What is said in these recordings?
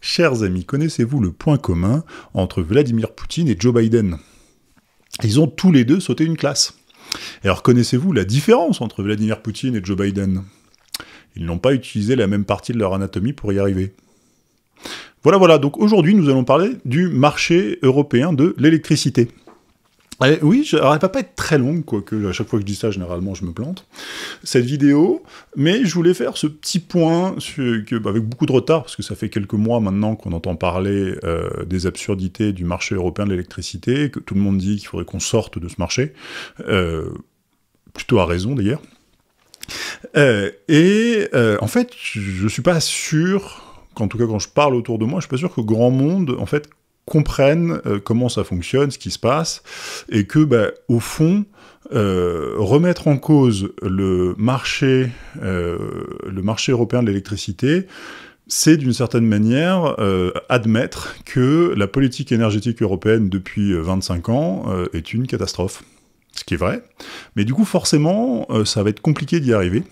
Chers amis, connaissez-vous le point commun entre Vladimir Poutine et Joe Biden? Ils ont tous les deux sauté une classe. Alors connaissez-vous la différence entre Vladimir Poutine et Joe Biden? Ils n'ont pas utilisé la même partie de leur anatomie pour y arriver. Voilà, donc aujourd'hui nous allons parler du marché européen de l'électricité. Oui, alors elle va pas être très longue, quoique à chaque fois que je dis ça, généralement je me plante, cette vidéo, mais je voulais faire ce petit point, avec beaucoup de retard, parce que ça fait quelques mois maintenant qu'on entend parler des absurdités du marché européen de l'électricité, que tout le monde dit qu'il faudrait qu'on sorte de ce marché, plutôt à raison d'ailleurs. En fait, je suis pas sûr, en tout cas quand je parle autour de moi, je suis pas sûr que grand monde, en fait, comprennent comment ça fonctionne, ce qui se passe, et que, au fond, remettre en cause le marché européen de l'électricité, c'est d'une certaine manière admettre que la politique énergétique européenne depuis 25 ans est une catastrophe. Ce qui est vrai. Mais du coup, forcément, ça va être compliqué d'y arriver.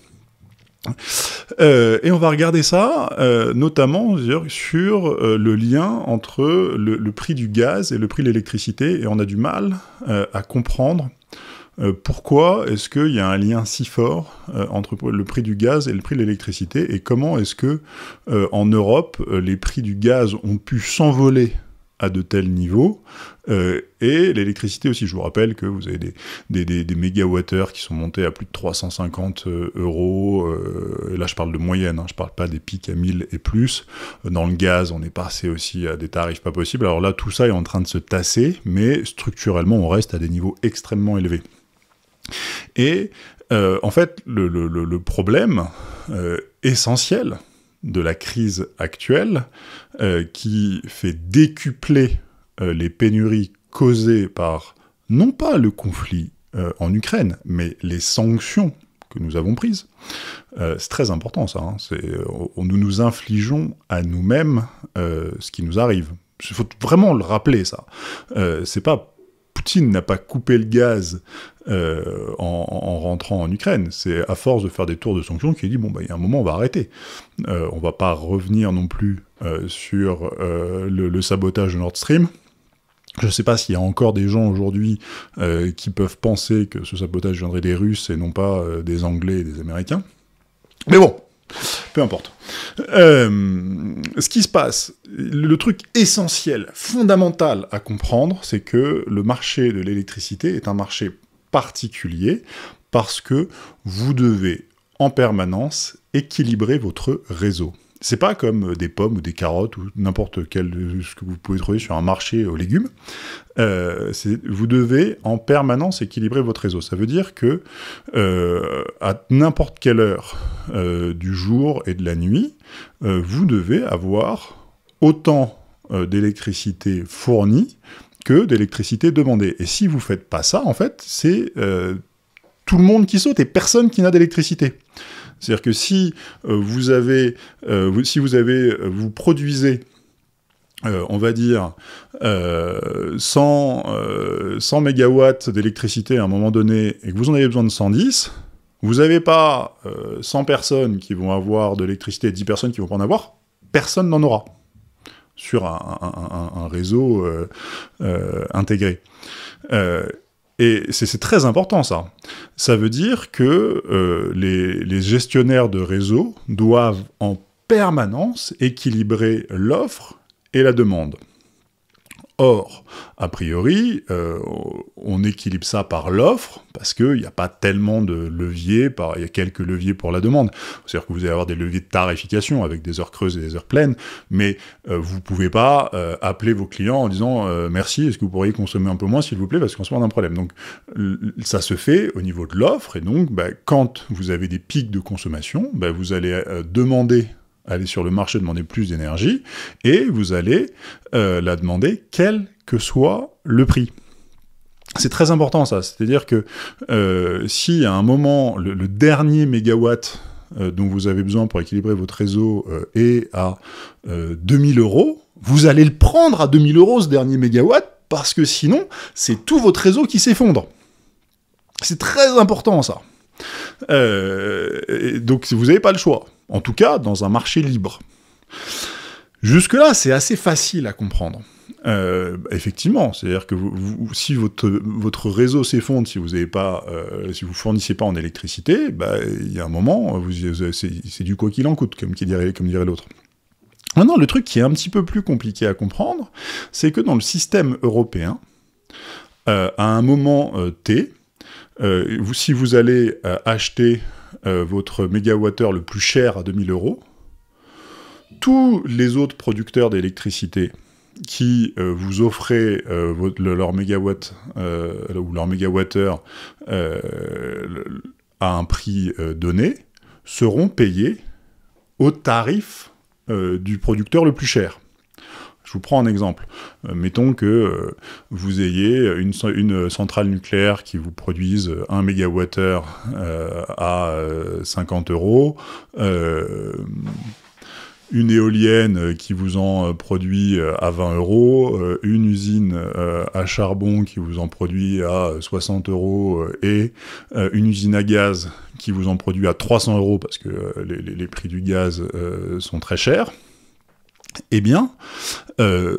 Et on va regarder ça, notamment sur le lien entre le prix du gaz et le prix de l'électricité, et on a du mal à comprendre pourquoi est-ce qu'il y a un lien si fort entre le prix du gaz et le prix de l'électricité, et comment est-ce que, en Europe, les prix du gaz ont pu s'envoler à de tels niveaux, et l'électricité aussi. Je vous rappelle que vous avez des mégawattheures qui sont montées à plus de 350 €, et là je parle de moyenne, hein, je parle pas des pics à 1000 et plus. Dans le gaz, on est passé aussi à des tarifs pas possibles. Alors là, tout ça est en train de se tasser, mais structurellement, on reste à des niveaux extrêmement élevés. Et en fait, le problème essentiel de la crise actuelle, qui fait décupler les pénuries causées par, non pas le conflit en Ukraine, mais les sanctions que nous avons prises. C'est très important ça, hein, nous nous infligeons à nous-mêmes ce qui nous arrive. Il faut vraiment le rappeler ça. C'est pas Poutine n'a pas coupé le gaz en rentrant en Ukraine. C'est à force de faire des tours de sanctions qu'il dit, bon, il y a un moment, on va arrêter. On va pas revenir non plus sur le sabotage de Nord Stream. Je sais pas s'il y a encore des gens aujourd'hui qui peuvent penser que ce sabotage viendrait des Russes et non pas des Anglais et des Américains. Mais bon, peu importe. Ce qui se passe, le truc essentiel, fondamental à comprendre, c'est que le marché de l'électricité est un marché particulier parce que vous devez en permanence équilibrer votre réseau. C'est pas comme des pommes ou des carottes ou n'importe quel ce que vous pouvez trouver sur un marché aux légumes. Vous devez en permanence équilibrer votre réseau. Ça veut dire que à n'importe quelle heure du jour et de la nuit, vous devez avoir autant d'électricité fournie que d'électricité demandée. Et si vous faites pas ça, en fait, c'est tout le monde qui saute et personne qui n'a d'électricité. C'est-à-dire que si vous produisez, on va dire, 100 mégawatts d'électricité à un moment donné, et que vous en avez besoin de 110, vous n'avez pas 100 personnes qui vont avoir de l'électricité et 10 personnes qui vont pas en avoir, personne n'en aura sur un réseau intégré. Et c'est très important, ça. Ça veut dire que les gestionnaires de réseau doivent en permanence équilibrer l'offre et la demande. Or, a priori, on équilibre ça par l'offre, parce qu'il n'y a pas tellement de leviers, il y a quelques leviers pour la demande. C'est-à-dire que vous allez avoir des leviers de tarification, avec des heures creuses et des heures pleines, mais vous ne pouvez pas appeler vos clients en disant « Merci, est-ce que vous pourriez consommer un peu moins, s'il vous plaît, parce qu'on se met un problème ». Donc ça se fait au niveau de l'offre, et donc quand vous avez des pics de consommation, vous allez demander... Allez sur le marché demander plus d'énergie, et vous allez la demander quel que soit le prix. C'est très important ça, c'est-à-dire que si à un moment, le dernier mégawatt dont vous avez besoin pour équilibrer votre réseau est à 2000 €, vous allez le prendre à 2000 € ce dernier mégawatt, parce que sinon, c'est tout votre réseau qui s'effondre. C'est très important ça. Donc vous n'avez pas le choix. En tout cas, dans un marché libre. Jusque-là, c'est assez facile à comprendre. Effectivement, c'est-à-dire que si votre réseau s'effondre, si vous n'avez pas, si vous fournissez pas en électricité, bah, il y a un moment, c'est du quoi qu'il en coûte, comme dirait l'autre. Maintenant, le truc qui est un petit peu plus compliqué à comprendre, c'est que dans le système européen, à un moment T, si vous allez acheter votre mégawattheure le plus cher à 2000 €, tous les autres producteurs d'électricité qui vous offraient leur mégawatt ou leur mégawattheure à un prix donné seront payés au tarif du producteur le plus cher. Je vous prends un exemple. Mettons que vous ayez une centrale nucléaire qui vous produise 1 mégawattheure à 50 €, une éolienne qui vous en produit à 20 €, une usine à charbon qui vous en produit à 60 € et une usine à gaz qui vous en produit à 300 € parce que les prix du gaz sont très chers, eh bien,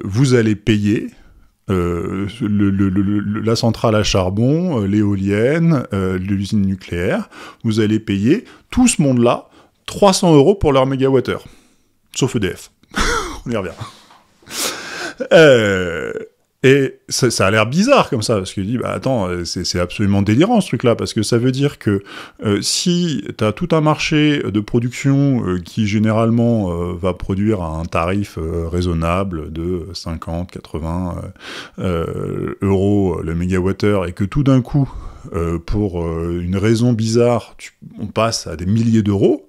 vous allez payer la centrale à charbon, l'éolienne, l'usine nucléaire, vous allez payer tout ce monde-là 300 € pour leur mégawattheure. Sauf EDF. On y revient. Et ça a l'air bizarre comme ça, parce que tu dis, bah attends, c'est absolument délirant ce truc-là, parce que ça veut dire que si t'as tout un marché de production qui généralement va produire à un tarif raisonnable de 50, 80 euros le mégawattheure, et que tout d'un coup, pour une raison bizarre, on passe à des milliers d'euros,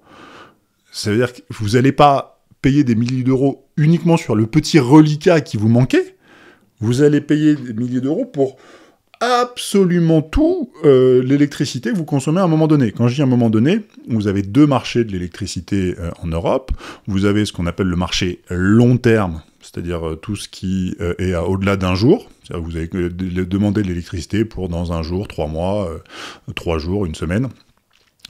ça veut dire que vous n'allez pas payer des milliers d'euros uniquement sur le petit reliquat qui vous manquait, vous allez payer des milliers d'euros pour absolument tout l'électricité que vous consommez à un moment donné. Quand je dis à un moment donné, vous avez deux marchés de l'électricité en Europe. Vous avez ce qu'on appelle le marché long terme, c'est-à-dire tout ce qui est au-delà d'un jour. Vous avez demandé de l'électricité pour dans un jour, 3 mois, 3 jours, une semaine.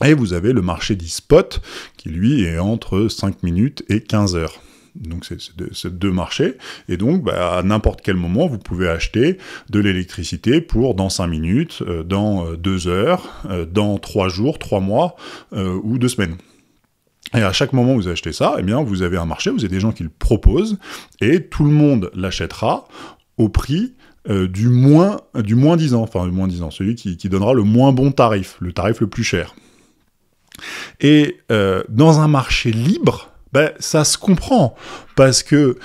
Et vous avez le marché dit spot, qui lui est entre 5 minutes et 15 heures. Donc c'est deux marchés. Et donc bah, à n'importe quel moment, vous pouvez acheter de l'électricité pour dans 5 minutes, dans 2 heures, dans 3 jours, 3 mois ou 2 semaines. Et à chaque moment où vous achetez ça, eh bien, vous avez un marché, vous avez des gens qui le proposent, et tout le monde l'achètera au prix du moins 10 ans. Enfin, du moins 10 ans, celui qui donnera le moins bon tarif, le tarif le plus cher. Et dans un marché libre, ben, ça se comprend, parce que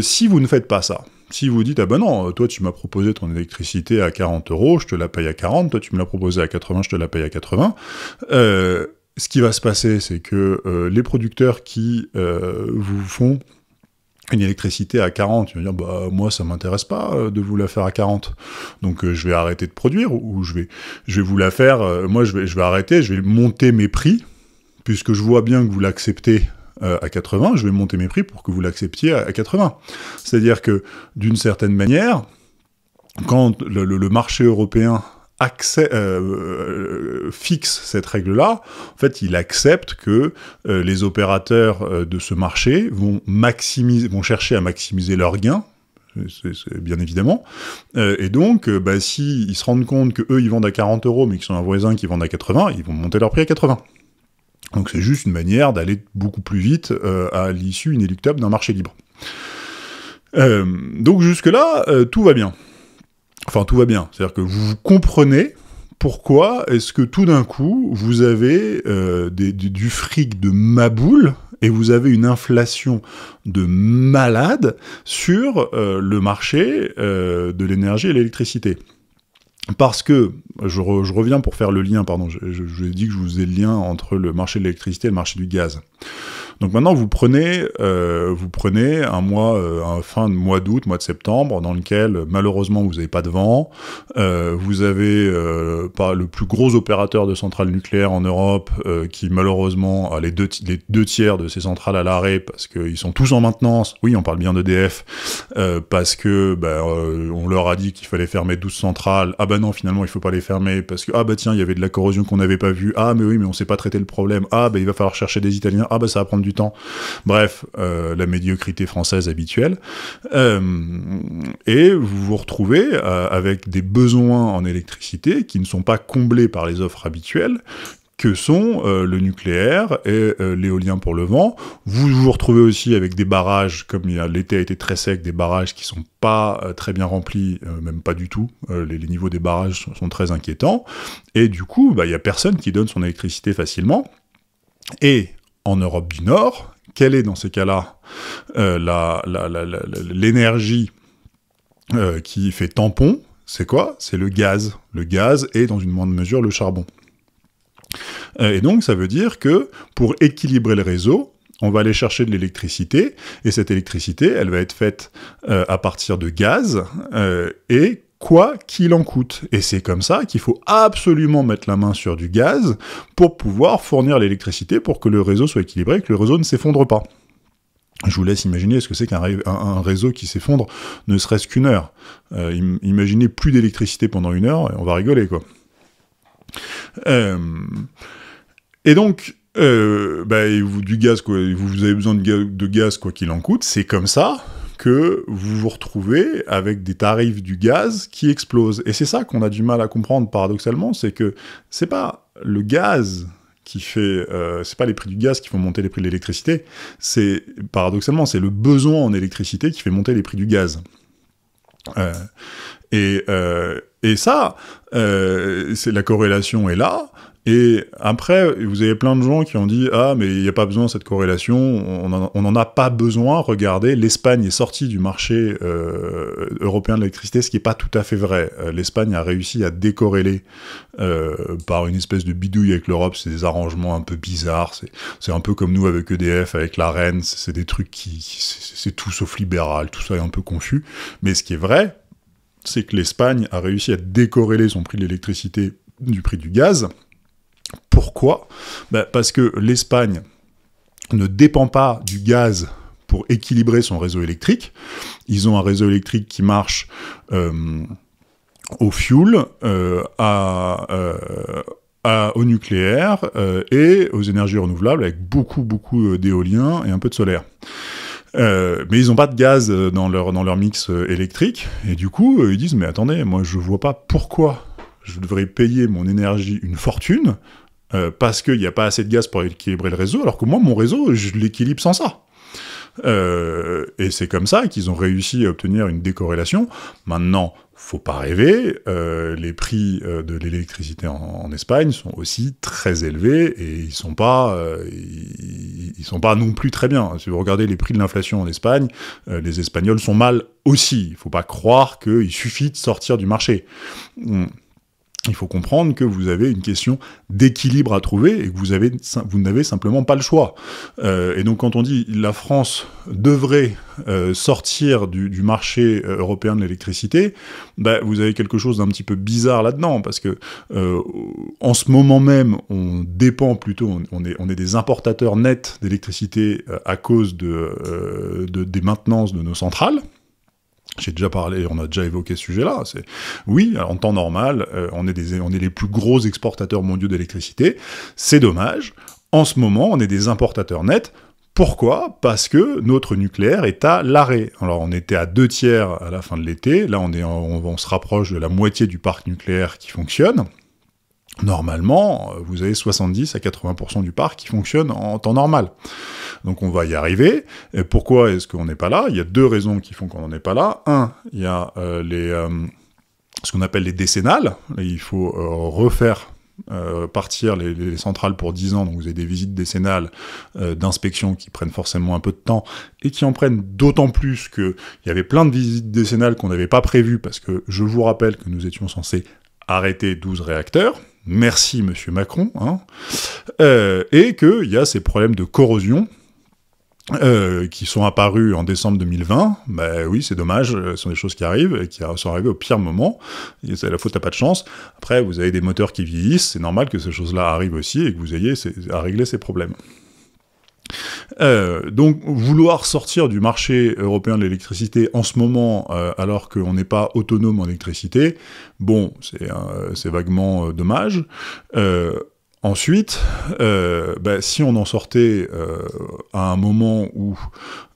si vous ne faites pas ça, si vous dites « Ah ben non, toi tu m'as proposé ton électricité à 40 €, je te la paye à 40, toi tu me l'as proposé à 80, je te la paye à 80 », ce qui va se passer, c'est que les producteurs qui vous font une électricité à 40, ils vont dire « Bah moi ça m'intéresse pas de vous la faire à 40, donc je vais arrêter de produire, ou je vais vous la faire, moi je vais arrêter, je vais monter mes prix, puisque je vois bien que vous l'acceptez à 80, je vais monter mes prix pour que vous l'acceptiez à 80. » C'est-à-dire que, d'une certaine manière, quand le marché européen fixe cette règle-là, en fait, il accepte que les opérateurs de ce marché vont chercher à maximiser leurs gains, c'est bien évidemment, et donc, bah, si ils se rendent compte qu'eux, ils vendent à 40 €, mais qu'ils sont un voisin qui vendent à 80, ils vont monter leur prix à 80. Donc c'est juste une manière d'aller beaucoup plus vite à l'issue inéluctable d'un marché libre. Donc jusque-là, tout va bien. Enfin, tout va bien. C'est-à-dire que vous comprenez pourquoi est-ce que tout d'un coup, vous avez du fric de maboule et vous avez une inflation de malade sur le marché de l'énergie et l'électricité. Parce que, je reviens pour faire le lien, pardon, je vous ai dit que je vous ai le lien entre le marché de l'électricité et le marché du gaz. Donc maintenant, vous prenez un mois, un fin de mois d'août, mois de septembre, dans lequel, malheureusement, vous n'avez pas de vent, vous avez pas le plus gros opérateur de centrales nucléaires en Europe, qui, malheureusement, a les deux tiers de ses centrales à l'arrêt, parce qu'ils sont tous en maintenance. Oui, on parle bien d'EDF, parce que, bah, on leur a dit qu'il fallait fermer 12 centrales. Ah bah non, finalement, il faut pas les fermer, parce que, ah bah tiens, il y avait de la corrosion qu'on n'avait pas vue. Ah mais oui, mais on sait pas traiter le problème. Ah bah il va falloir chercher des Italiens. Ah bah ça va prendre prendre du temps. Bref, la médiocrité française habituelle. Et vous vous retrouvez avec des besoins en électricité qui ne sont pas comblés par les offres habituelles, que sont le nucléaire et l'éolien pour le vent. Vous vous retrouvez aussi avec des barrages, comme l'été a été très sec, des barrages qui sont pas très bien remplis, même pas du tout. Les niveaux des barrages sont très inquiétants. Et du coup, bah, y a personne qui donne son électricité facilement. Et en Europe du Nord, quelle est dans ces cas-là l'énergie qui fait tampon? C'est quoi? C'est le gaz. Le gaz et, dans une moindre mesure, le charbon. Et donc, ça veut dire que, pour équilibrer le réseau, on va aller chercher de l'électricité, et cette électricité, elle va être faite à partir de gaz, et quoi qu'il en coûte. Et c'est comme ça qu'il faut absolument mettre la main sur du gaz pour pouvoir fournir l'électricité, pour que le réseau soit équilibré, et que le réseau ne s'effondre pas. Je vous laisse imaginer ce que c'est qu'un réseau qui s'effondre ne serait-ce qu'une heure. Imaginez plus d'électricité pendant une heure, et on va rigoler, quoi. Et donc, bah, du gaz, quoi, vous avez besoin de gaz quoi qu'il en coûte, c'est comme ça que vous vous retrouvez avec des tarifs du gaz qui explosent. Et c'est ça qu'on a du mal à comprendre paradoxalement, c'est que c'est pas le gaz qui fait... c'est pas les prix du gaz qui font monter les prix de l'électricité, c'est paradoxalement, c'est le besoin en électricité qui fait monter les prix du gaz. Et ça, la corrélation est là, et après, vous avez plein de gens qui ont dit « Ah, mais il n'y a pas besoin de cette corrélation, on n'en a pas besoin, regardez, l'Espagne est sortie du marché européen de l'électricité, ce qui n'est pas tout à fait vrai. L'Espagne a réussi à décorréler par une espèce de bidouille avec l'Europe, c'est des arrangements un peu bizarres, c'est un peu comme nous avec EDF, avec l'ARENH, c'est des trucs c'est tout sauf libéral, tout ça est un peu confus, mais ce qui est vrai, c'est que l'Espagne a réussi à décorréler son prix de l'électricité du prix du gaz. Pourquoi? Bah parce que l'Espagne ne dépend pas du gaz pour équilibrer son réseau électrique. Ils ont un réseau électrique qui marche au fuel, au nucléaire et aux énergies renouvelables, avec beaucoup d'éolien et un peu de solaire. Mais ils n'ont pas de gaz dans leur mix électrique, et du coup, ils disent « Mais attendez, moi je vois pas pourquoi je devrais payer mon énergie une fortune, parce qu'il n'y a pas assez de gaz pour équilibrer le réseau, alors que moi, mon réseau, je l'équilibre sans ça. » Et c'est comme ça qu'ils ont réussi à obtenir une décorrélation. Maintenant, faut pas rêver, les prix de l'électricité en Espagne sont aussi très élevés et ils sont pas non plus très bien. Si vous regardez les prix de l'inflation en Espagne, les Espagnols sont mal aussi. Il faut pas croire qu'il suffit de sortir du marché. Il faut comprendre que vous avez une question d'équilibre à trouver et que vous n'avez simplement pas le choix. Et donc quand on dit la France devrait sortir du marché européen de l'électricité, bah, vous avez quelque chose d'un petit peu bizarre là-dedans, parce que en ce moment même, on dépend plutôt, on est des importateurs nets d'électricité à cause des maintenances de nos centrales. J'ai déjà parlé, on a déjà évoqué ce sujet-là. Oui, en temps normal, on est les plus gros exportateurs mondiaux d'électricité. C'est dommage. En ce moment, on est des importateurs nets. Pourquoi? Parce que notre nucléaire est à l'arrêt. Alors, on était à 2/3 à la fin de l'été. Là, on se rapproche de la moitié du parc nucléaire qui fonctionne. Normalement, vous avez 70 à 80% du parc qui fonctionne en temps normal. Donc on va y arriver. Et pourquoi est-ce qu'on n'est pas là? Il y a deux raisons qui font qu'on n'en est pas là. Un, il y a ce qu'on appelle les décennales. Et il faut refaire partir les centrales pour 10 ans. Donc vous avez des visites décennales d'inspection qui prennent forcément un peu de temps et qui en prennent d'autant plus qu'il y avait plein de visites décennales qu'on n'avait pas prévues, parce que je vous rappelle que nous étions censés arrêter 12 réacteurs. Merci, monsieur Macron, hein, et qu'il y a ces problèmes de corrosion qui sont apparus en décembre 2020. Ben oui, c'est dommage, ce sont des choses qui arrivent, et qui sont arrivées au pire moment, et c'est la faute à pas de chance. Après, vous avez des moteurs qui vieillissent, c'est normal que ces choses-là arrivent aussi, et que vous ayez à régler ces problèmes. Donc vouloir sortir du marché européen de l'électricité en ce moment, alors qu'on n'est pas autonome en électricité, bon, c'est vaguement dommage. Ensuite, si on en sortait à un moment où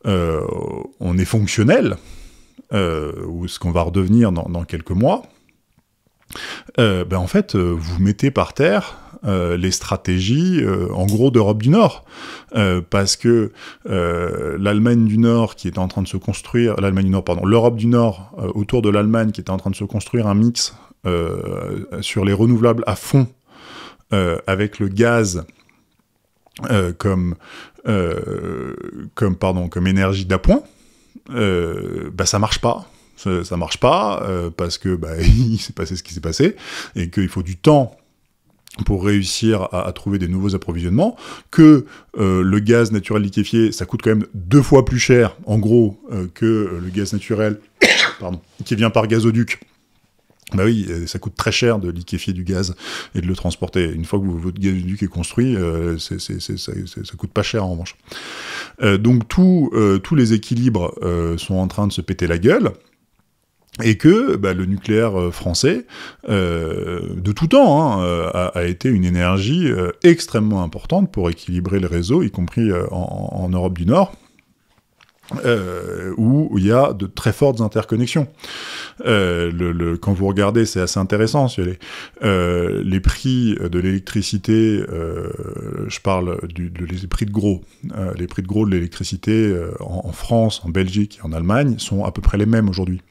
on est fonctionnel, ou ce qu'on va redevenir dans quelques mois, en fait, vous mettez par terre les stratégies, en gros, d'Europe du Nord. Parce que l'Allemagne du Nord qui était en train de se construire... L'Allemagne du Nord, pardon. L'Europe du Nord, autour de l'Allemagne, qui était en train de se construire un mix sur les renouvelables à fond, avec le gaz comme énergie d'appoint, ça marche pas. Ça marche pas parce que il s'est passé ce qui s'est passé et qu'il faut du temps pour réussir à trouver des nouveaux approvisionnements, que le gaz naturel liquéfié, ça coûte quand même 2 fois plus cher, en gros, que le gaz naturel qui vient par gazoduc. Ça coûte très cher de liquéfier du gaz et de le transporter. Une fois que votre gazoduc est construit, ça coûte pas cher en revanche. Donc tous les équilibres sont en train de se péter la gueule. Et que le nucléaire français, de tout temps, a été une énergie extrêmement importante pour équilibrer le réseau, y compris en Europe du Nord, où il y a de très fortes interconnexions. Quand vous regardez, c'est assez intéressant. Les prix de l'électricité, je parle des prix de gros. Les prix de gros de l'électricité en France, en Belgique et en Allemagne sont à peu près les mêmes aujourd'hui.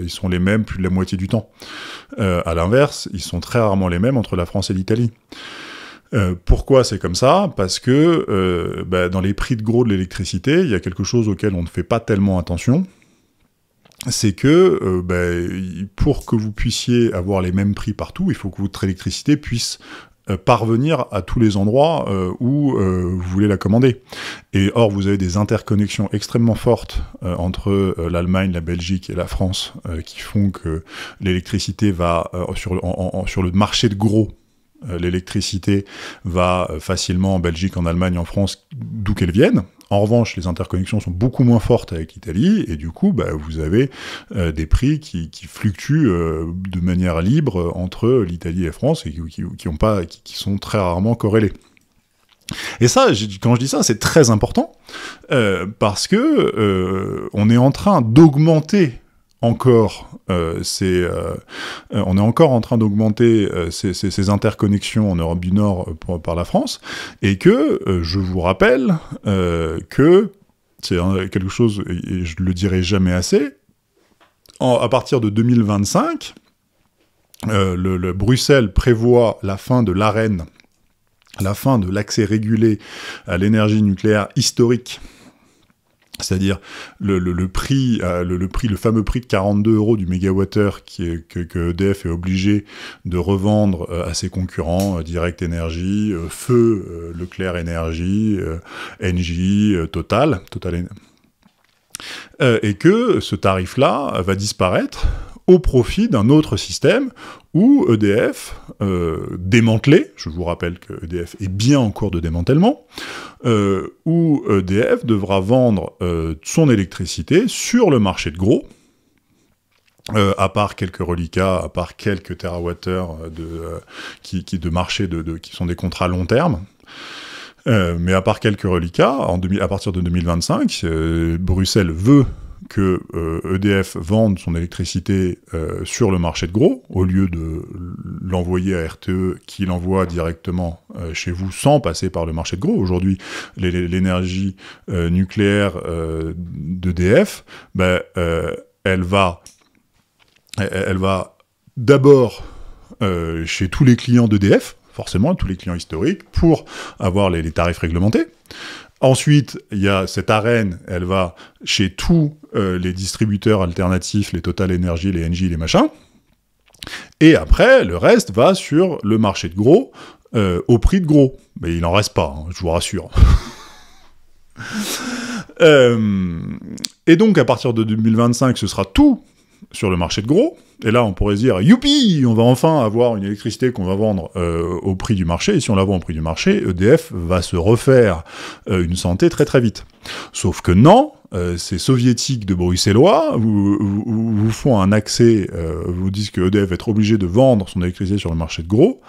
Ils sont les mêmes plus de la moitié du temps. À l'inverse, ils sont très rarement les mêmes entre la France et l'Italie. Pourquoi c'est comme ça? Parce que dans les prix de gros de l'électricité, il y a quelque chose auquel on ne fait pas tellement attention. C'est que pour que vous puissiez avoir les mêmes prix partout, il faut que votre électricité puisse parvenir à tous les endroits où vous voulez la commander. Et or, vous avez des interconnexions extrêmement fortes entre l'Allemagne, la Belgique et la France qui font que l'électricité va sur le marché de gros. L'électricité va facilement en Belgique, en Allemagne, en France, d'où qu'elle vienne. En revanche, les interconnexions sont beaucoup moins fortes avec l'Italie, et du coup, vous avez des prix qui fluctuent de manière libre entre l'Italie et la France, et qui sont très rarement corrélés. Et ça, quand je dis ça, c'est très important, parce que on est en train d'augmenter ces interconnexions en Europe du Nord par la France, et que je vous rappelle que c'est quelque chose, et je le dirai jamais assez, à partir de 2025, Bruxelles prévoit la fin de l'ARENH, la fin de l'accès régulé à l'énergie nucléaire historique. C'est-à-dire le fameux prix de 42 € du mégawattheure que EDF est obligé de revendre à ses concurrents, Direct Énergie, Feu, Leclerc Energie, Engie, Total. Et que ce tarif-là va disparaître au profit d'un autre système où EDF, démantelé, je vous rappelle que EDF est bien en cours de démantèlement, où EDF devra vendre son électricité sur le marché de gros, à part quelques reliquats, à part quelques terawatt-heures qui sont des contrats long terme. Mais à part quelques reliquats, à partir de 2025, Bruxelles veut que EDF vende son électricité sur le marché de gros, au lieu de l'envoyer à RTE, qui l'envoie directement chez vous, sans passer par le marché de gros. Aujourd'hui, l'énergie nucléaire d'EDF, elle va d'abord chez tous les clients d'EDF, forcément, tous les clients historiques, pour avoir les tarifs réglementés. Ensuite, il y a cette ARENH, elle va chez tous les distributeurs alternatifs, les Total Énergies, les Engie, les machins. Et après, le reste va sur le marché de gros, au prix de gros. Mais il n'en reste pas, hein, je vous rassure. Et donc, à partir de 2025, ce sera tout sur le marché de gros. Et là, on pourrait se dire, youpi, on va enfin avoir une électricité qu'on va vendre au prix du marché. Et si on la vend au prix du marché, EDF va se refaire une santé très très vite. Sauf que non, ces soviétiques de bruxellois vous font un accès, vous disent que EDF va être obligé de vendre son électricité sur le marché de gros,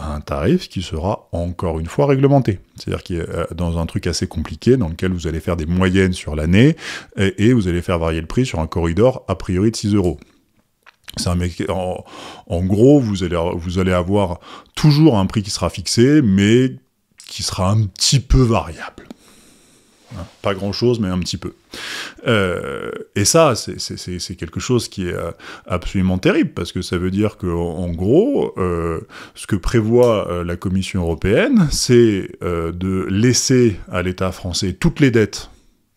à un tarif qui sera encore une fois réglementé. C'est-à-dire qu'il est dans un truc assez compliqué dans lequel vous allez faire des moyennes sur l'année et vous allez faire varier le prix sur un corridor a priori de 6 €. En gros, vous allez avoir toujours un prix qui sera fixé, mais qui sera un petit peu variable. Pas grand-chose, mais un petit peu. Et ça, c'est quelque chose qui est absolument terrible, parce que ça veut dire que, en gros, ce que prévoit la Commission européenne, c'est de laisser à l'État français toutes les dettes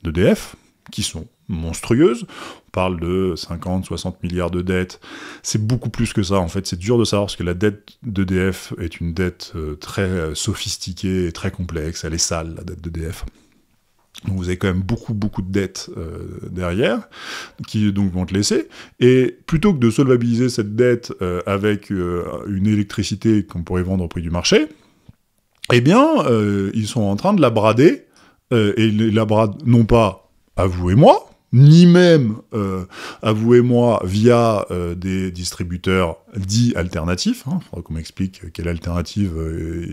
d'EDF, qui sont monstrueuses. On parle de 50, 60 milliards de dettes. C'est beaucoup plus que ça, en fait. C'est dur de savoir, parce que la dette d'EDF est une dette très sophistiquée et très complexe. Elle est sale, la dette d'EDF. Donc vous avez quand même beaucoup, beaucoup de dettes derrière, qui donc vont te laisser. Et plutôt que de solvabiliser cette dette avec une électricité qu'on pourrait vendre au prix du marché, eh bien, ils sont en train de la brader, et ils la bradent non pas à vous et moi, ni même à vous et moi via des distributeurs dits alternatifs. Il faudra qu'on m'explique quelle alternative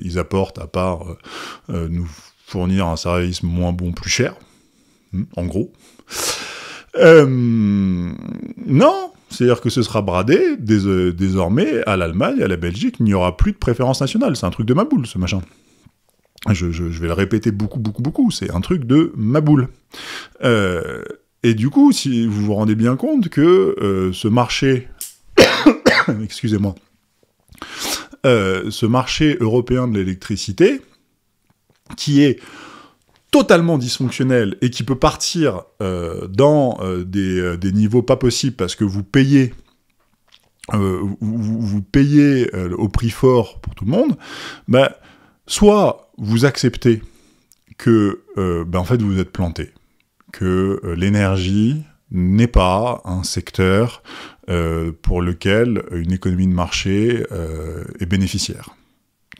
ils apportent à part nous fournir un service moins bon, plus cher, en gros. Non, c'est-à-dire que ce sera bradé désormais à l'Allemagne, à la Belgique, il n'y aura plus de préférence nationale. C'est un truc de ma boule, ce machin. Je vais le répéter beaucoup, beaucoup, beaucoup. C'est un truc de ma boule. Et du coup, si vous vous rendez bien compte que ce marché... Excusez-moi. Ce marché européen de l'électricité... qui est totalement dysfonctionnel et qui peut partir dans des niveaux pas possibles parce que vous payez au prix fort pour tout le monde, bah, soit vous acceptez que en fait vous êtes planté, que l'énergie n'est pas un secteur pour lequel une économie de marché est bénéficiaire.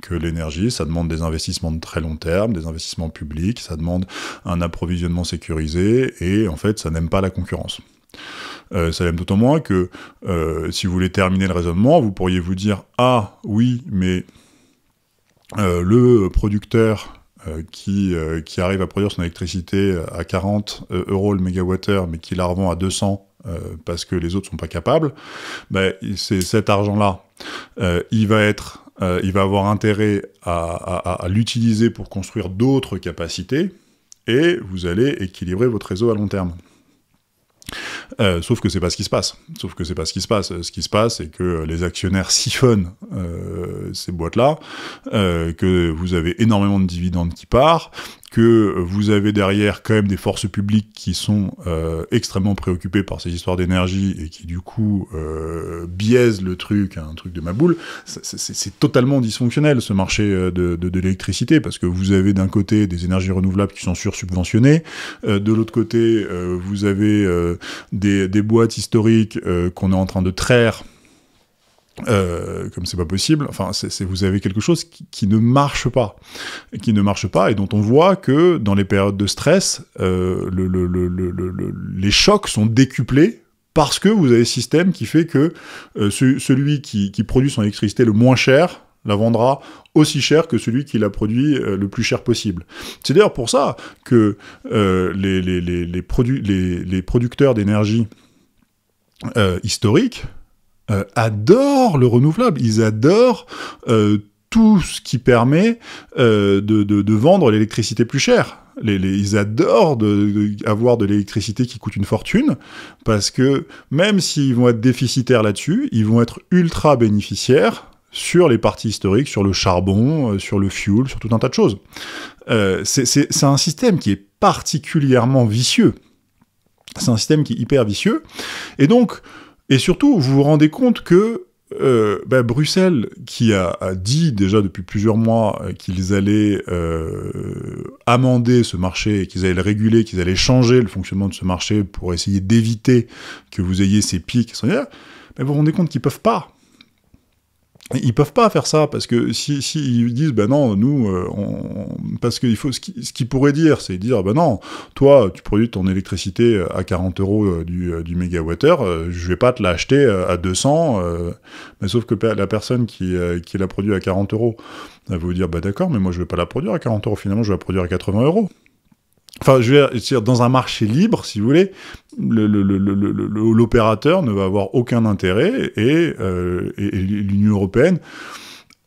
Que l'énergie, ça demande des investissements de très long terme, des investissements publics, ça demande un approvisionnement sécurisé, et en fait, ça n'aime pas la concurrence. Ça l'aime d'autant moins que, si vous voulez terminer le raisonnement, vous pourriez vous dire « Ah, oui, mais le producteur... » qui arrive à produire son électricité à 40 € le mégawattheure, mais qui la revend à 200 parce que les autres ne sont pas capables, bah, c'est cet argent-là, il va avoir intérêt à l'utiliser pour construire d'autres capacités, et vous allez équilibrer votre réseau à long terme. Sauf que c'est pas ce qui se passe. Ce qui se passe, c'est que les actionnaires siphonnent ces boîtes-là, que vous avez énormément de dividendes qui partent, que vous avez derrière quand même des forces publiques qui sont extrêmement préoccupées par ces histoires d'énergie et qui du coup biaisent le truc, un truc de ma boule. C'est totalement dysfonctionnel ce marché de l'électricité, parce que vous avez d'un côté des énergies renouvelables qui sont sursubventionnées, de l'autre côté vous avez des boîtes historiques qu'on est en train de traire comme c'est pas possible. Enfin, vous avez quelque chose qui ne marche pas, et dont on voit que dans les périodes de stress, les chocs sont décuplés parce que vous avez un système qui fait que celui qui produit son électricité le moins cher la vendra aussi cher que celui qui l'a produit le plus cher possible. C'est d'ailleurs pour ça que les producteurs d'énergie historiques adorent le renouvelable, ils adorent tout ce qui permet de vendre l'électricité plus chère. Ils adorent avoir de l'électricité qui coûte une fortune, parce que même s'ils vont être déficitaires là-dessus, ils vont être ultra bénéficiaires sur les parties historiques, sur le charbon, sur le fuel, sur tout un tas de choses. C'est un système qui est particulièrement vicieux. C'est un système qui est hyper vicieux. Et donc, et surtout, vous vous rendez compte que Bruxelles, qui a dit déjà depuis plusieurs mois qu'ils allaient amender ce marché, qu'ils allaient le réguler, qu'ils allaient changer le fonctionnement de ce marché pour essayer d'éviter que vous ayez ces pics, vous vous rendez compte qu'ils ne peuvent pas. Ils peuvent pas faire ça, parce que s'ils disent, ben non, nous, parce qu'il faut, ce qu'ils pourraient dire, c'est dire, ben non, toi, tu produis ton électricité à 40 € du mégawattheure, je vais pas te l'acheter à 200, mais sauf que la personne qui l'a produit à 40 €, elle va vous dire, ben d'accord, mais moi, je vais pas la produire à 40 €, finalement, je vais la produire à 80 €. Enfin, je veux dire, dans un marché libre, si vous voulez, l'opérateur ne va avoir aucun intérêt, et l'Union européenne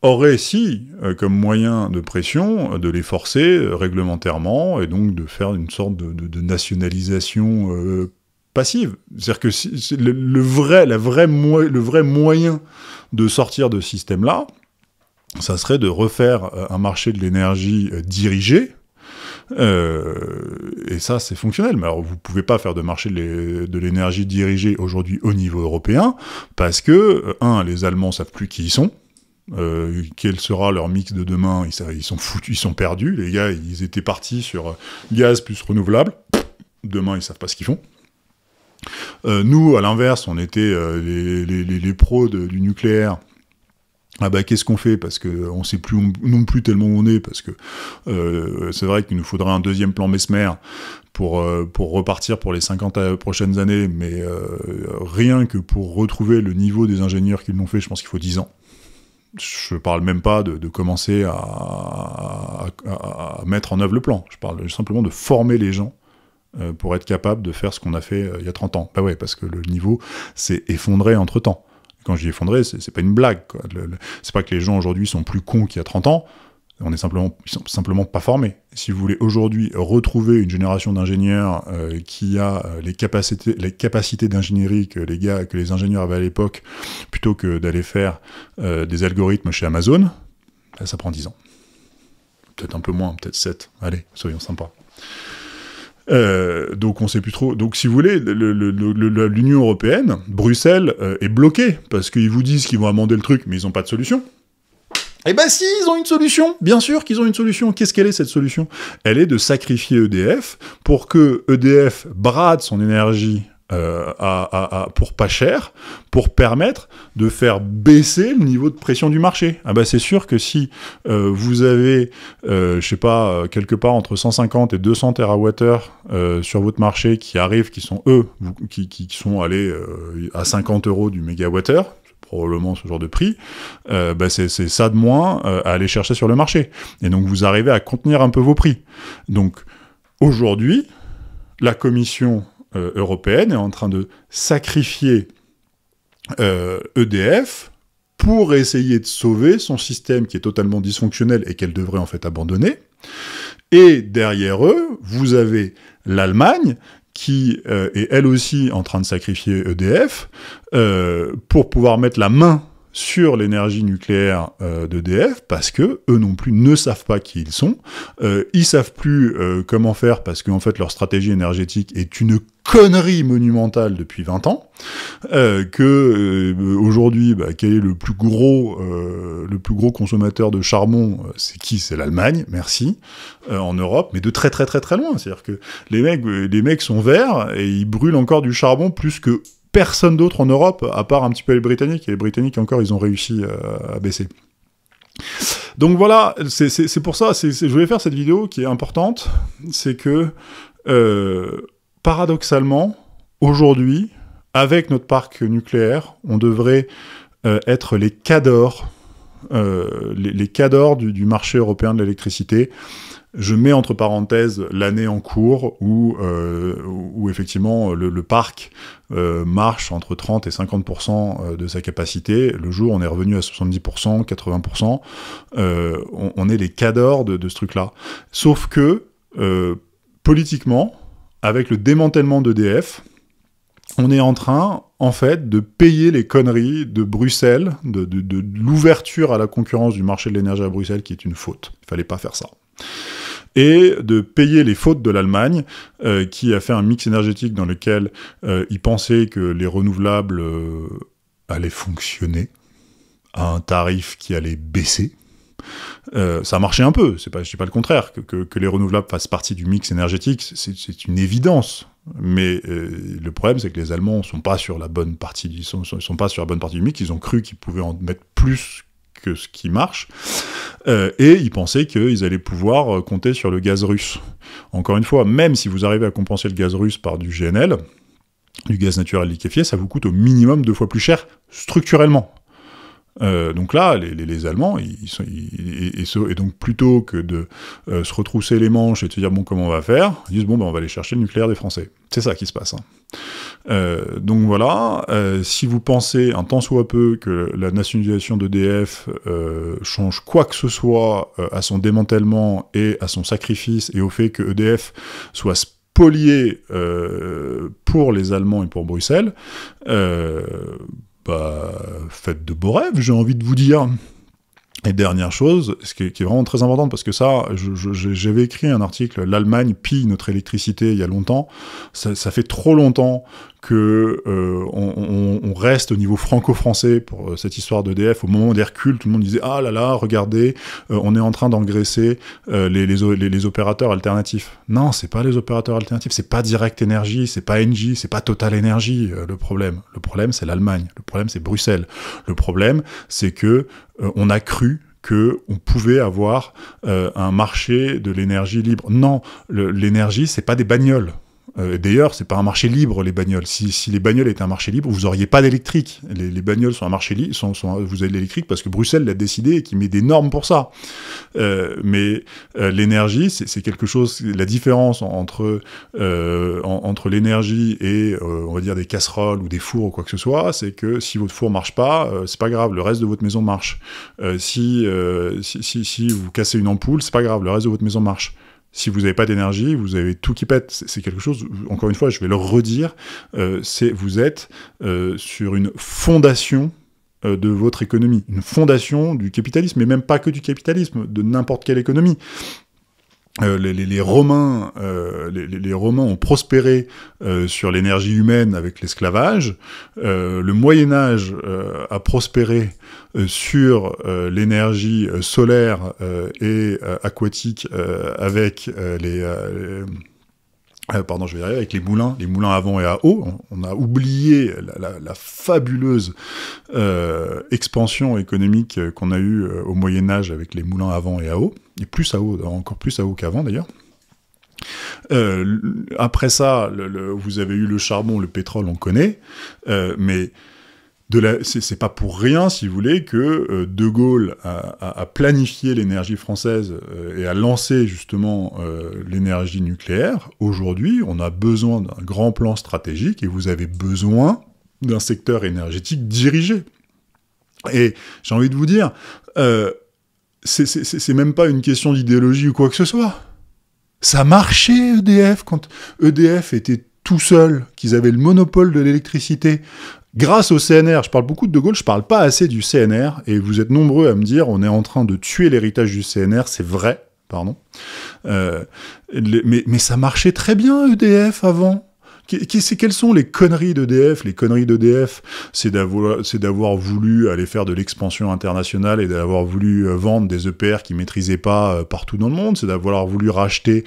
aurait, si, comme moyen de pression, de les forcer réglementairement, et donc de faire une sorte de nationalisation passive. C'est-à-dire que le vrai moyen de sortir de ce système-là, ça serait de refaire un marché de l'énergie dirigé. Et ça, c'est fonctionnel. Mais alors, vous pouvez pas faire de marché de l'énergie dirigée aujourd'hui au niveau européen, parce que, un, les Allemands savent plus qui ils sont, quel sera leur mix de demain, ils sont foutus, ils sont perdus, les gars, ils étaient partis sur gaz plus renouvelable, demain, ils savent pas ce qu'ils font. Nous, à l'inverse, on était les pros du nucléaire. Ah bah qu'est-ce qu'on fait, parce que on sait plus non plus tellement où on est, parce que c'est vrai qu'il nous faudrait un deuxième plan Mesmer pour repartir pour les 50 prochaines années, mais rien que pour retrouver le niveau des ingénieurs qui l'ont fait, je pense qu'il faut 10 ans. Je parle même pas de commencer à mettre en œuvre le plan, je parle simplement de former les gens pour être capable de faire ce qu'on a fait il y a 30 ans. Bah ouais, parce que le niveau s'est effondré entre temps. Quand je dis effondré, c'est pas une blague, quoi. C'est pas que les gens aujourd'hui sont plus cons qu'il y a 30 ans, on est simplement pas formés. Si vous voulez aujourd'hui retrouver une génération d'ingénieurs qui a les capacités d'ingénierie que les ingénieurs avaient à l'époque, plutôt que d'aller faire des algorithmes chez Amazon, là, ça prend 10 ans. Peut-être un peu moins, peut-être 7. Allez, soyons sympas. Donc on sait plus trop. Donc si vous voulez, l'Union européenne, Bruxelles est bloquée, parce qu'ils vous disent qu'ils vont amender le truc, mais ils n'ont pas de solution. Eh ben si, ils ont une solution. Bien sûr qu'ils ont une solution. Qu'est-ce qu'elle est, cette solution? Elle est de sacrifier EDF pour que EDF brade son énergie pour pas cher, pour permettre de faire baisser le niveau de pression du marché. Ah bah c'est sûr que si vous avez, je sais pas, quelque part entre 150 et 200 TWh sur votre marché qui arrivent, qui sont qui sont allés à 50 € du mégawattheure, probablement ce genre de prix, bah c'est ça de moins à aller chercher sur le marché. Et donc vous arrivez à contenir un peu vos prix. Donc aujourd'hui, la Commission européenne est en train de sacrifier EDF pour essayer de sauver son système qui est totalement dysfonctionnel et qu'elle devrait en fait abandonner. Et derrière eux, vous avez l'Allemagne qui est elle aussi en train de sacrifier EDF pour pouvoir mettre la main sur l'énergie nucléaire d'EDF, parce que eux non plus ne savent pas qui ils sont, ils savent plus comment faire, parce qu'en fait leur stratégie énergétique est une connerie monumentale depuis 20 ans, que aujourd'hui, bah, quel est le plus gros consommateur de charbon, c'est qui? C'est l'Allemagne, merci, en Europe, mais de très très très très loin. C'est-à-dire que les mecs sont verts et ils brûlent encore du charbon plus que personne d'autre en Europe, à part un petit peu les Britanniques, et les Britanniques encore, ils ont réussi à baisser. Donc voilà, c'est pour ça, je voulais faire cette vidéo qui est importante, c'est que, paradoxalement, aujourd'hui, avec notre parc nucléaire, on devrait être les cadors, du marché européen de l'électricité. Je mets entre parenthèses l'année en cours où effectivement le parc marche entre 30 et 50% de sa capacité. Le jour on est revenu à 70%, 80%, on est les cadors de ce truc-là. Sauf que, politiquement, avec le démantèlement d'EDF, on est en train, en fait, de payer les conneries de Bruxelles, de l'ouverture à la concurrence du marché de l'énergie à Bruxelles, qui est une faute. Il fallait pas faire ça. Et de payer les fautes de l'Allemagne, qui a fait un mix énergétique dans lequel ils pensaient que les renouvelables allaient fonctionner à un tarif qui allait baisser. Ça marchait un peu, je dis pas le contraire, que les renouvelables fassent partie du mix énergétique, c'est une évidence. Mais le problème, c'est que les Allemands sont pas sur la bonne partie du mix, ils ont cru qu'ils pouvaient en mettre plus que ce qui marche, et ils pensaient qu'ils allaient pouvoir compter sur le gaz russe. Encore une fois, même si vous arrivez à compenser le gaz russe par du GNL, du gaz naturel liquéfié, ça vous coûte au minimum 2 fois plus cher structurellement. Donc là, les Allemands, donc plutôt que de se retrousser les manches et de se dire bon, comment on va faire, ils disent bon, ben, on va aller chercher le nucléaire des Français. C'est ça qui se passe. Hein. Donc voilà, si vous pensez un tant soit peu que la nationalisation d'EDF change quoi que ce soit à son démantèlement et à son sacrifice et au fait que EDF soit spolié pour les Allemands et pour Bruxelles, bah, faites de beaux rêves, j'ai envie de vous dire. Et dernière chose, ce qui est vraiment très importante, parce que ça, j'avais écrit un article, l'Allemagne pille notre électricité il y a longtemps, ça fait trop longtemps que on reste au niveau franco-français pour cette histoire d'EDF. Au moment d'Hercule, tout le monde disait « Ah là là, regardez, on est en train d'engraisser les opérateurs alternatifs. » Non, c'est pas les opérateurs alternatifs, c'est pas Direct Énergie, c'est pas Engie, c'est pas Total Énergie le problème. Le problème, c'est l'Allemagne. Le problème, c'est Bruxelles. Le problème, c'est que on a cru qu'on pouvait avoir un marché de l'énergie libre. Non, l'énergie, c'est pas des bagnoles. D'ailleurs, c'est pas un marché libre, les bagnoles. Si les bagnoles étaient un marché libre, vous auriez pas d'électrique. Les bagnoles sont un marché libre, vous avez de l'électrique parce que Bruxelles l'a décidé et qui met des normes pour ça. Mais l'énergie, c'est quelque chose. La différence entre l'énergie et on va dire des casseroles ou des fours ou quoi que ce soit, c'est que si votre four marche pas, c'est pas grave, le reste de votre maison marche. Si vous cassez une ampoule, c'est pas grave, le reste de votre maison marche. Si vous n'avez pas d'énergie, vous avez tout qui pète. C'est quelque chose, encore une fois, je vais le redire, vous êtes sur une fondation de votre économie, une fondation du capitalisme, mais même pas que du capitalisme, de n'importe quelle économie. Les Romains ont prospéré sur l'énergie humaine avec l'esclavage. Le Moyen-Âge a prospéré sur l'énergie solaire et aquatique avec les moulins, à vent et à eau. On a oublié la fabuleuse expansion économique qu'on a eue au Moyen-Âge avec les moulins à vent et à eau, et plus à eau, encore plus à eau qu'avant d'ailleurs. Après ça, vous avez eu le charbon, le pétrole, on connaît, mais... C'est pas pour rien, si vous voulez, que De Gaulle a planifié l'énergie française et a lancé justement l'énergie nucléaire. Aujourd'hui, on a besoin d'un grand plan stratégique et vous avez besoin d'un secteur énergétique dirigé. Et j'ai envie de vous dire, c'est même pas une question d'idéologie ou quoi que ce soit. Ça marchait EDF, quand EDF était tout seul, qu'ils avaient le monopole de l'électricité. Grâce au CNR, je parle beaucoup de De Gaulle, je parle pas assez du CNR, et vous êtes nombreux à me dire, on est en train de tuer l'héritage du CNR, c'est vrai, pardon. Mais ça marchait très bien EDF avant. Quelles sont les conneries d'EDF? Les conneries d'EDF, c'est d'avoir voulu aller faire de l'expansion internationale et d'avoir voulu vendre des EPR qu'ils maîtrisaient pas partout dans le monde, c'est d'avoir voulu racheter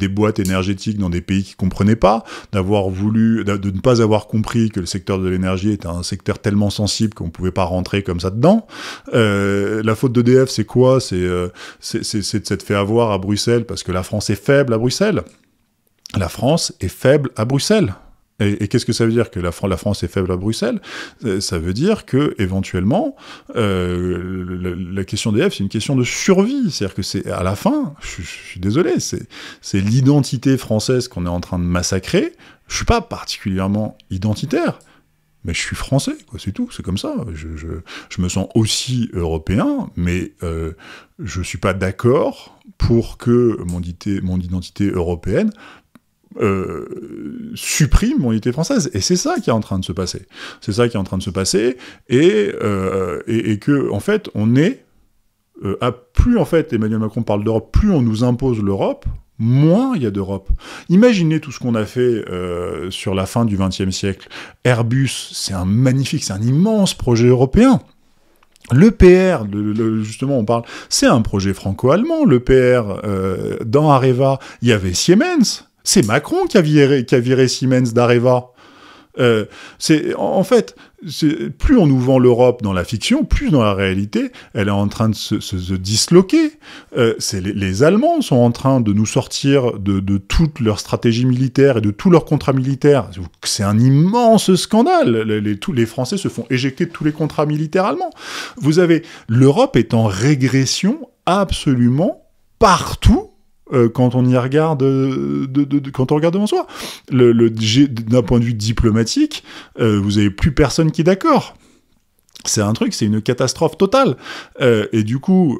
des boîtes énergétiques dans des pays qui comprenaient pas, de ne pas avoir compris que le secteur de l'énergie était un secteur tellement sensible qu'on pouvait pas rentrer comme ça dedans. La faute d'EDF, c'est quoi? C'est de s'être fait avoir à Bruxelles parce que la France est faible à Bruxelles. La France est faible à Bruxelles. Et qu'est-ce que ça veut dire que la France est faible à Bruxelles? Ça veut dire que, éventuellement, la question d'EDF, c'est une question de survie. C'est-à-dire que c'est, à la fin, je suis désolé, c'est l'identité française qu'on est en train de massacrer. Je suis pas particulièrement identitaire, mais je suis français, quoi, c'est tout, c'est comme ça. Je me sens aussi européen, mais je suis pas d'accord pour que mon identité européenne supprime mon identité française. Et c'est ça qui est en train de se passer. C'est ça qui est en train de se passer, et que, en fait, on est... plus, en fait, Emmanuel Macron parle d'Europe, plus on nous impose l'Europe, moins il y a d'Europe. Imaginez tout ce qu'on a fait sur la fin du XXe siècle. Airbus, c'est un magnifique, c'est un immense projet européen. L'EPR, justement, on parle, c'est un projet franco-allemand. L'EPR, dans Areva, il y avait Siemens. C'est Macron qui a viré Siemens d'Areva. En fait, plus on nous vend l'Europe dans la fiction, plus dans la réalité, elle est en train de se disloquer. Les Allemands sont en train de nous sortir de toute leur stratégie militaire et de tous leurs contrats militaires. C'est un immense scandale. Tous les Français se font éjecter de tous les contrats militaires allemands. Vous avez... L'Europe est en régression absolument partout. Quand on y regarde, quand on regarde devant soi, d'un point de vue diplomatique, vous n'avez plus personne qui est d'accord. C'est un truc, c'est une catastrophe totale. Et du coup,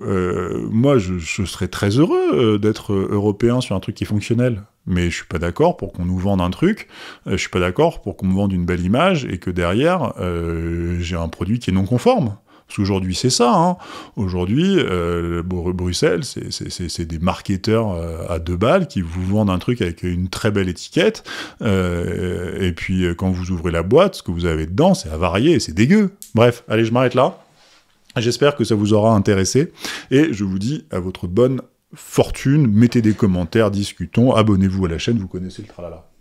moi, je serais très heureux d'être européen sur un truc qui est fonctionnel. Mais je suis pas d'accord pour qu'on nous vende un truc, je suis pas d'accord pour qu'on me vende une belle image et que derrière, j'ai un produit qui est non conforme. Parce qu'aujourd'hui, c'est ça. Hein. Aujourd'hui, Bruxelles, c'est des marketeurs à 2 balles qui vous vendent un truc avec une très belle étiquette. Et puis, quand vous ouvrez la boîte, ce que vous avez dedans, c'est avarié et c'est dégueu. Bref, allez, je m'arrête là. J'espère que ça vous aura intéressé. Et je vous dis à votre bonne fortune. Mettez des commentaires, discutons, abonnez-vous à la chaîne, vous connaissez le tralala.